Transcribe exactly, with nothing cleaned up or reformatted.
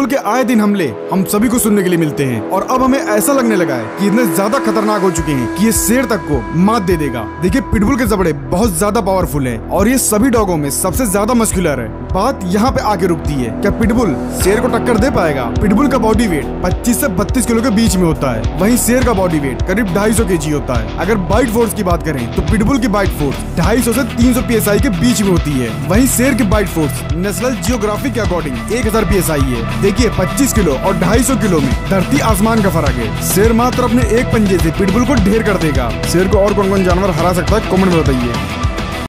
Pitbull के आए दिन हमले हम सभी को सुनने के लिए मिलते हैं और अब हमें ऐसा लगने लगा है कि इतने ज्यादा खतरनाक हो चुके हैं कि ये शेर तक को मात दे देगा। देखिए पिटबुल के जबड़े बहुत ज्यादा पावरफुल हैं और ये सभी डॉगों में सबसे ज्यादा मस्कुलर है। बात यहाँ पे आगे रुकती है, क्या पिटबुल शेर को टक्कर दे पाएगा? पिटबुल का बॉडी वेट पच्चीस से बत्तीस किलो के बीच में होता है, वहीं शेर का बॉडी वेट करीब ढाई सौ केजी होता है। अगर बाइट फोर्स की बात करें तो पिटबुल की बाइट फोर्स ढाई सौ से तीन सौ पीएसआई के बीच में होती है, वहीं शेर की बाइट फोर्स नेशनल जियोग्राफिक के अकॉर्डिंग एक हजार पीएसआई है। देखिए पच्चीस किलो और ढाई सौ किलो में धरती आसमान का फर्क है। शेर मात्र अपने एक पंजे से पिटबुल को ढेर कर देगा। शेर को और कौन कौन जानवर हरा सकता है कमेंट में बताइए।